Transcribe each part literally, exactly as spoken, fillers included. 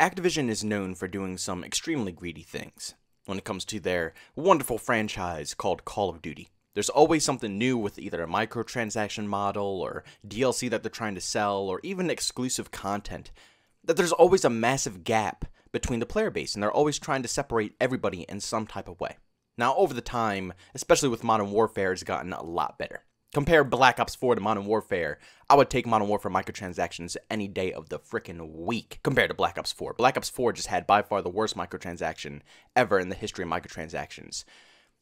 Activision is known for doing some extremely greedy things when it comes to their wonderful franchise called Call of Duty. There's always something new with either a microtransaction model or D L C that they're trying to sell or even exclusive content, that there's always a massive gap between the player base, and they're always trying to separate everybody in some type of way. Now, over the time, especially with Modern Warfare, it's gotten a lot better. Compare Black Ops four to Modern Warfare, I would take Modern Warfare microtransactions any day of the frickin' week compared to Black Ops four. Black Ops four just had by far the worst microtransaction ever in the history of microtransactions.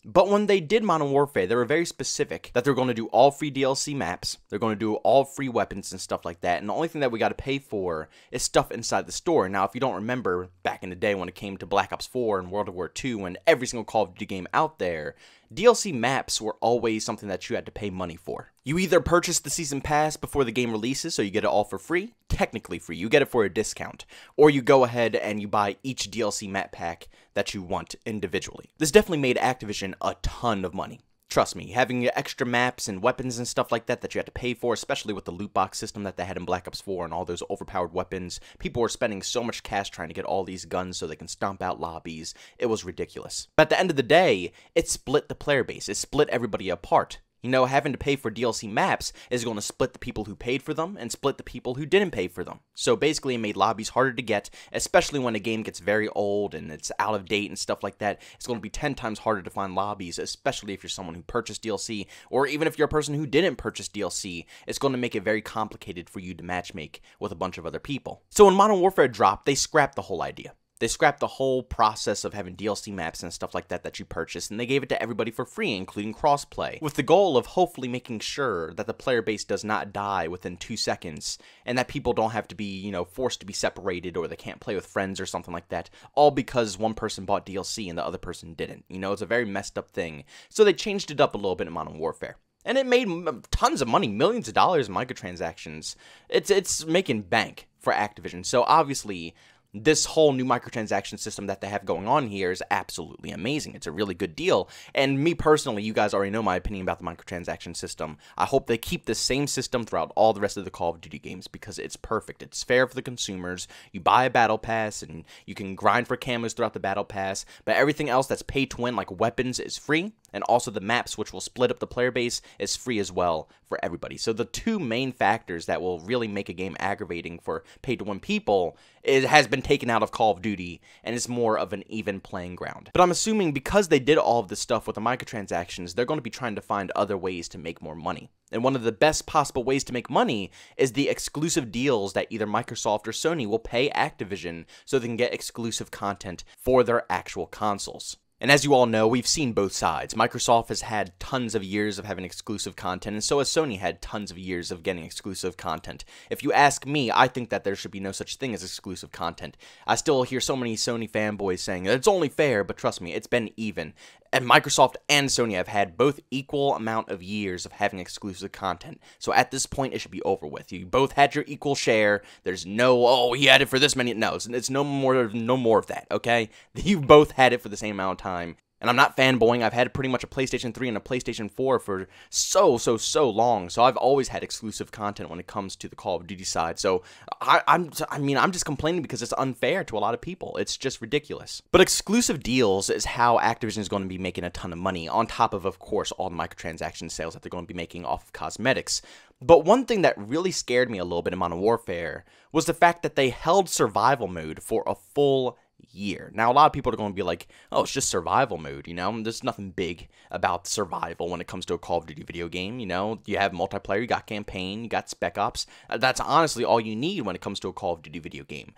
But when they did Modern Warfare, they were very specific that they're going to do all free D L C maps, they're going to do all free weapons and stuff like that, and the only thing that we got to pay for is stuff inside the store. Now, if you don't remember, back in the day when it came to Black Ops four and World of War two and every single Call of Duty game out there, D L C maps were always something that you had to pay money for. You either purchase the season pass before the game releases, so you get it all for free, technically free, you get it for a discount, or you go ahead and you buy each D L C map pack that you want individually. This definitely made Activision a ton of money. Trust me, having extra maps and weapons and stuff like that that you had to pay for, especially with the loot box system that they had in Black Ops four and all those overpowered weapons, people were spending so much cash trying to get all these guns so they can stomp out lobbies. It was ridiculous. But at the end of the day, it split the player base. It split everybody apart. You know, having to pay for D L C maps is going to split the people who paid for them and split the people who didn't pay for them. So basically, it made lobbies harder to get, especially when a game gets very old and it's out of date and stuff like that. It's going to be ten times harder to find lobbies, especially if you're someone who purchased D L C, or even if you're a person who didn't purchase D L C, it's going to make it very complicated for you to matchmake with a bunch of other people. So when Modern Warfare dropped, they scrapped the whole idea. They scrapped the whole process of having D L C maps and stuff like that that you purchased, and they gave it to everybody for free, including crossplay, with the goal of hopefully making sure that the player base does not die within two seconds, and that people don't have to be, you know, forced to be separated, or they can't play with friends or something like that, all because one person bought D L C and the other person didn't. You know, it's a very messed up thing. So they changed it up a little bit in Modern Warfare. And it made tons of money, millions of dollars in microtransactions. It's, it's making bank for Activision. So obviously, this whole new microtransaction system that they have going on here is absolutely amazing. It's a really good deal. And me personally, you guys already know my opinion about the microtransaction system. I hope they keep the same system throughout all the rest of the Call of Duty games because it's perfect. It's fair for the consumers. You buy a battle pass and you can grind for camos throughout the battle pass, but everything else that's pay to win, like weapons, is free. And also the maps, which will split up the player base, is free as well for everybody. So the two main factors that will really make a game aggravating for pay-to-win people is, has been taken out of Call of Duty, and it's more of an even playing ground. But I'm assuming because they did all of this stuff with the microtransactions, they're going to be trying to find other ways to make more money. And one of the best possible ways to make money is the exclusive deals that either Microsoft or Sony will pay Activision so they can get exclusive content for their actual consoles. And as you all know, we've seen both sides. Microsoft has had tons of years of having exclusive content, and so has Sony had tons of years of getting exclusive content. If you ask me, I think that there should be no such thing as exclusive content. I still hear so many Sony fanboys saying, it's only fair, but trust me, it's been even. And Microsoft and Sony have had both equal amount of years of having exclusive content. So at this point, it should be over with. You both had your equal share. There's no, oh, he had it for this many. No, it's, it's no more, no more of that, okay? You both had it for the same amount of time. Time. And I'm not fanboying. I've had pretty much a PlayStation three and a PlayStation four for so, so, so long. So I've always had exclusive content when it comes to the Call of Duty side. So I, I'm, I mean, I'm just complaining because it's unfair to a lot of people. It's just ridiculous. But exclusive deals is how Activision is going to be making a ton of money, on top of, of course, all the microtransaction sales that they're going to be making off of cosmetics. But one thing that really scared me a little bit in Modern Warfare was the fact that they held survival mode for a full year. Now, a lot of people are going to be like, oh, it's just survival mode, you know? There's nothing big about survival when it comes to a Call of Duty video game, you know? You have multiplayer, you got campaign, you got Spec Ops. That's honestly all you need when it comes to a Call of Duty video game.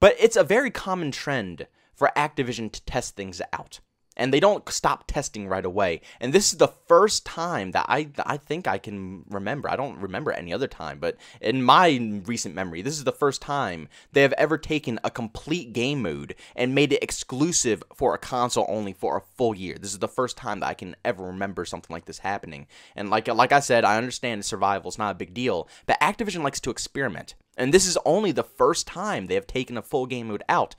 But it's a very common trend for Activision to test things out. And they don't stop testing right away. And this is the first time that I I think I can remember. I don't remember any other time, but in my recent memory, this is the first time they have ever taken a complete game mode and made it exclusive for a console only for a full year. This is the first time that I can ever remember something like this happening. And like like I said, I understand survival is not a big deal, but Activision likes to experiment. And this is only the first time they have taken a full game mode out.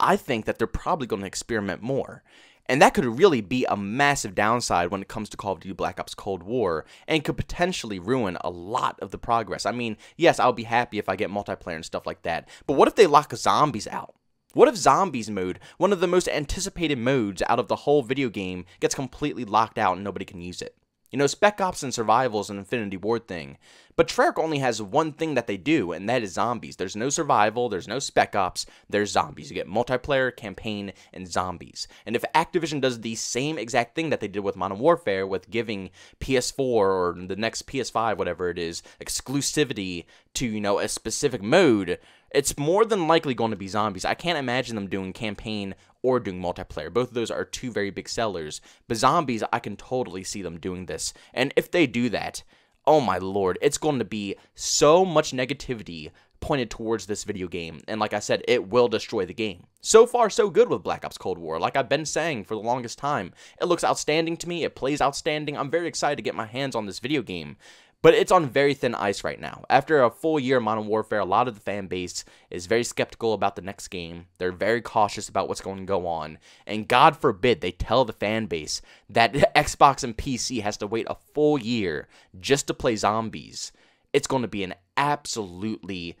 I think that they're probably going to experiment more. And that could really be a massive downside when it comes to Call of Duty Black Ops Cold War, and could potentially ruin a lot of the progress. I mean, yes, I'll be happy if I get multiplayer and stuff like that, but what if they lock zombies out? What if Zombies mode, one of the most anticipated modes out of the whole video game, gets completely locked out and nobody can use it? You know, Spec Ops and Survival is an Infinity Ward thing, but Treyarch only has one thing that they do, and that is Zombies. There's no Survival, there's no Spec Ops, there's Zombies. You get multiplayer, campaign, and Zombies. And if Activision does the same exact thing that they did with Modern Warfare, with giving P S four or the next P S five, whatever it is, exclusivity to, you know, a specific mode, it's more than likely going to be Zombies. I can't imagine them doing campaign or doing multiplayer. Both of those are two very big sellers. But Zombies, I can totally see them doing this. And if they do that, oh my lord, it's going to be so much negativity pointed towards this video game. And like I said, it will destroy the game. So far, so good with Black Ops Cold War. Like I've been saying for the longest time, it looks outstanding to me. It plays outstanding. I'm very excited to get my hands on this video game. But it's on very thin ice right now. After a full year of Modern Warfare, a lot of the fan base is very skeptical about the next game. They're very cautious about what's going to go on. And God forbid they tell the fan base that Xbox and P C has to wait a full year just to play Zombies. It's going to be an absolutely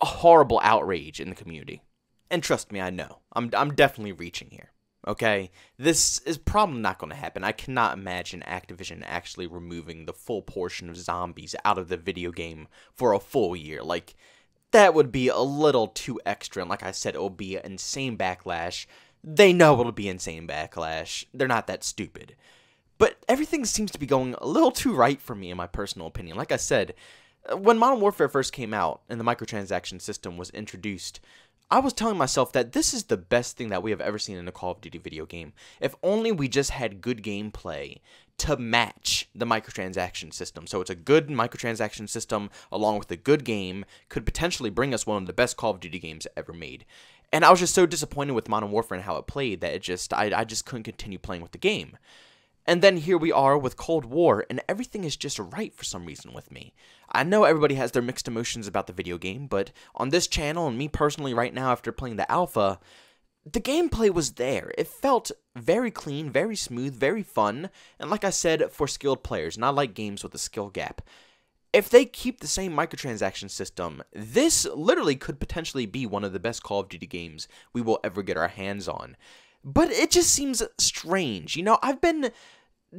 horrible outrage in the community. And trust me, I know. I'm, I'm definitely reaching here. Okay, this is probably not going to happen. I cannot imagine Activision actually removing the full portion of Zombies out of the video game for a full year. Like, that would be a little too extra, and like I said, it'll be an insane backlash. They know it'll be insane backlash. They're not that stupid. But everything seems to be going a little too right for me, in my personal opinion. Like I said, when Modern Warfare first came out and the microtransaction system was introduced, I was telling myself that this is the best thing that we have ever seen in a Call of Duty video game. If only we just had good gameplay to match the microtransaction system. So it's a good microtransaction system along with a good game could potentially bring us one of the best Call of Duty games ever made. And I was just so disappointed with Modern Warfare and how it played that it just I, I just couldn't continue playing with the game. And then here we are with Cold War, and everything is just right for some reason with me. I know everybody has their mixed emotions about the video game, but on this channel, and me personally right now after playing the alpha, the gameplay was there. It felt very clean, very smooth, very fun, and like I said, for skilled players, and I like games with a skill gap. If they keep the same microtransaction system, this literally could potentially be one of the best Call of Duty games we will ever get our hands on. But it just seems strange. You know, I've been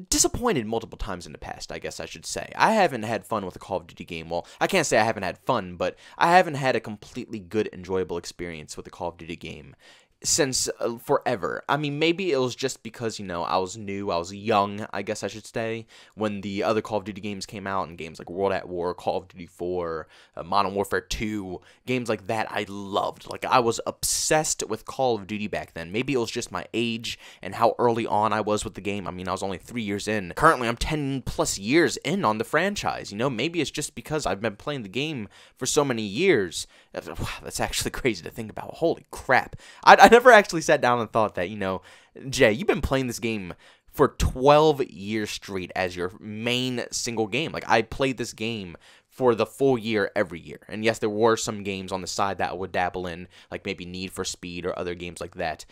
disappointed multiple times in the past, I guess I should say. I haven't had fun with a Call of Duty game. Well, I can't say I haven't had fun, but I haven't had a completely good, enjoyable experience with a Call of Duty game since uh, forever. I mean, maybe it was just because, you know, I was new, I was young, I guess I should say, when the other Call of Duty games came out, and games like World at War, Call of Duty four, uh, Modern Warfare two, games like that I loved. Like, I was obsessed with Call of Duty back then. Maybe it was just my age and how early on I was with the game. I mean, I was only three years in. Currently, I'm ten plus years in on the franchise. You know, maybe it's just because I've been playing the game for so many years. Wow, that's actually crazy to think about. Holy crap. I, I never actually sat down and thought that, you know, Jay, you've been playing this game for twelve years straight as your main single game. Like, I played this game for the full year every year. And yes, there were some games on the side that I would dabble in, like maybe Need for Speed or other games like that.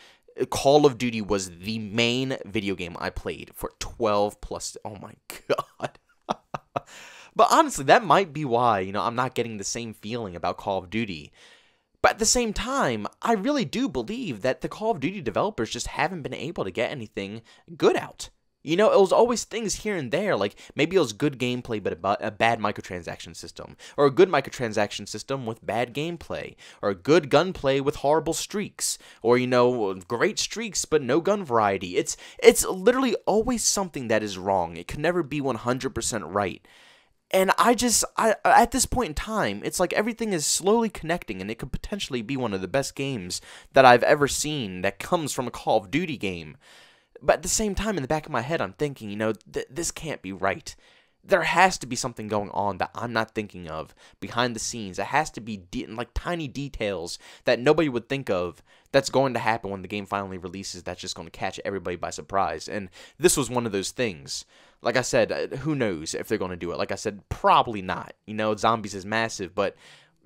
Call of Duty was the main video game I played for twelve plus. Oh my God. But honestly, that might be why, you know, I'm not getting the same feeling about Call of Duty. But at the same time, I really do believe that the Call of Duty developers just haven't been able to get anything good out. You know, it was always things here and there, like maybe it was good gameplay but a bad microtransaction system, or a good microtransaction system with bad gameplay, or good gunplay with horrible streaks, or, you know, great streaks but no gun variety. It's, it's literally always something that is wrong. It could never be one hundred percent right. And I just, I, at this point in time, it's like everything is slowly connecting, and it could potentially be one of the best games that I've ever seen that comes from a Call of Duty game. But at the same time, in the back of my head, I'm thinking, you know, th this can't be right. There has to be something going on that I'm not thinking of behind the scenes. It has to be de like tiny details that nobody would think of that's going to happen when the game finally releases that's just going to catch everybody by surprise. And this was one of those things. Like I said, who knows if they're going to do it. Like I said, probably not. You know, Zombies is massive, but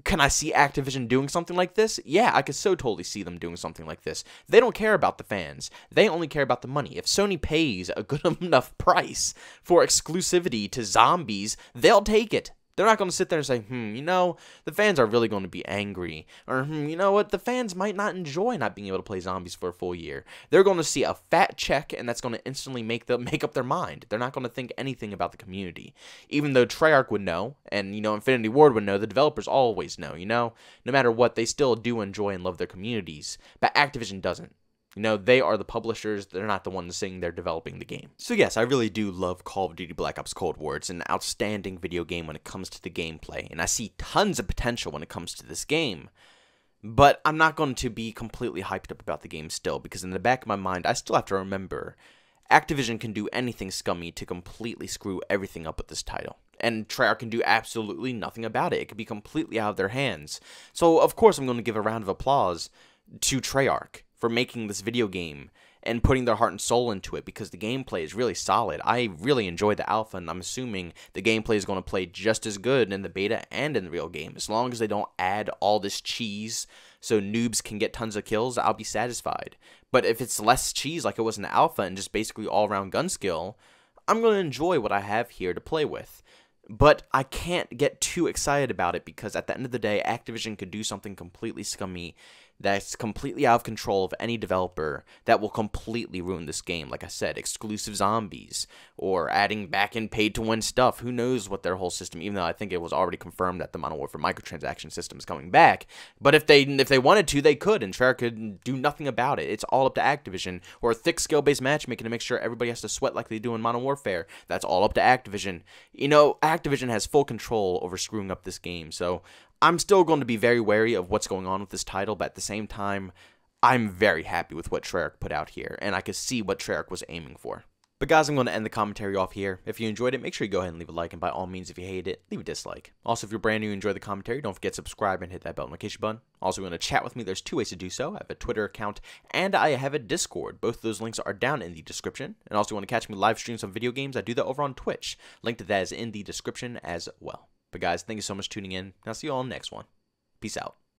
can I see Activision doing something like this? Yeah, I could so totally see them doing something like this. They don't care about the fans. They only care about the money. If Sony pays a good enough price for exclusivity to Zombies, they'll take it. They're not going to sit there and say, hmm, you know, the fans are really going to be angry. Or, hmm, you know what, the fans might not enjoy not being able to play zombies for a full year. They're going to see a fat check, and that's going to instantly make them make up their mind. They're not going to think anything about the community. Even though Treyarch would know, and, you know, Infinity Ward would know, the developers always know, you know. No matter what, they still do enjoy and love their communities. But Activision doesn't. You know, they are the publishers, they're not the ones saying they're developing the game. So yes, I really do love Call of Duty Black Ops Cold War. It's an outstanding video game when it comes to the gameplay, and I see tons of potential when it comes to this game. But I'm not going to be completely hyped up about the game still, because in the back of my mind, I still have to remember, Activision can do anything scummy to completely screw everything up with this title. And Treyarch can do absolutely nothing about it. It could be completely out of their hands. So of course I'm going to give a round of applause to Treyarch for making this video game and putting their heart and soul into it, because the gameplay is really solid. I really enjoyed the alpha, and I'm assuming the gameplay is going to play just as good in the beta and in the real game. As long as they don't add all this cheese so noobs can get tons of kills, I'll be satisfied. But if it's less cheese like it was in the alpha and just basically all-around gun skill, I'm going to enjoy what I have here to play with. But I can't get too excited about it, because at the end of the day, Activision could do something completely scummy that's completely out of control of any developer that will completely ruin this game. Like I said, exclusive zombies or adding back in paid-to-win stuff. Who knows what their whole system, even though I think it was already confirmed that the Modern Warfare microtransaction system is coming back. But if they if they wanted to, they could, and Treyarch could do nothing about it. It's all up to Activision, or a thick skill-based matchmaking to make sure everybody has to sweat like they do in Modern Warfare. That's all up to Activision. You know, Activision has full control over screwing up this game, so I'm still going to be very wary of what's going on with this title, but at the same time, I'm very happy with what Treyarch put out here, and I could see what Treyarch was aiming for. But guys, I'm going to end the commentary off here. If you enjoyed it, make sure you go ahead and leave a like, and by all means, if you hate it, leave a dislike. Also, if you're brand new and enjoy the commentary, don't forget to subscribe and hit that bell notification button. Also, if you want to chat with me, there's two ways to do so. I have a Twitter account, and I have a Discord. Both of those links are down in the description. And also, if you want to catch me live stream some video games, I do that over on Twitch. Link to that is in the description as well. But guys, thank you so much for tuning in, and I'll see you all in the next one. Peace out.